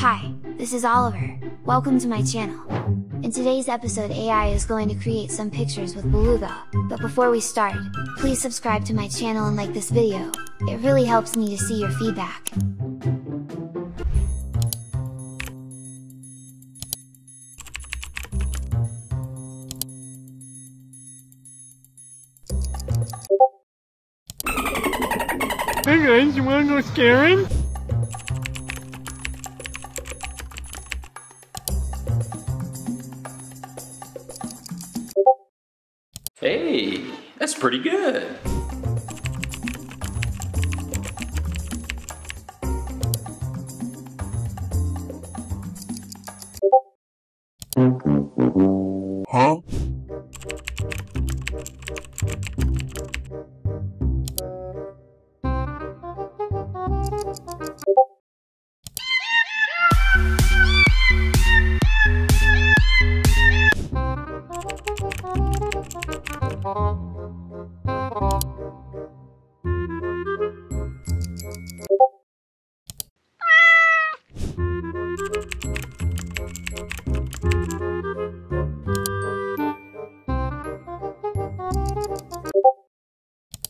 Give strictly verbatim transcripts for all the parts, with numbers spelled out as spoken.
Hi, this is Oliver, welcome to my channel. In today's episode A I is going to create some pictures with Beluga, but before we start, please subscribe to my channel and like this video, it really helps me to see your feedback. Hey guys, you wanna go scaring? Hey, that's pretty good. Huh?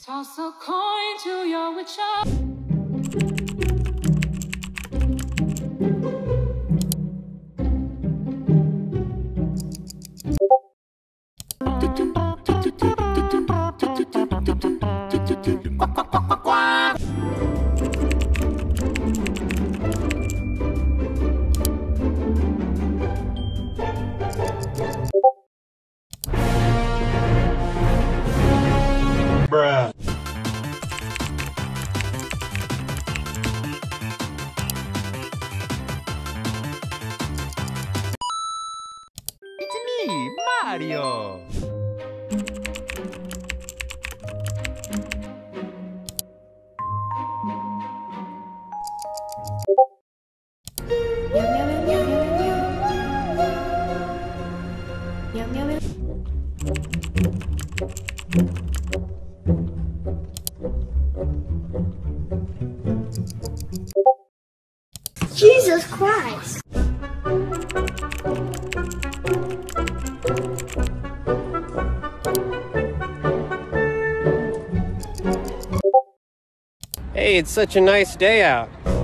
Toss a coin to your witcher. Bruh. It's me, Mario. Jesus Christ! Hey, it's such a nice day out.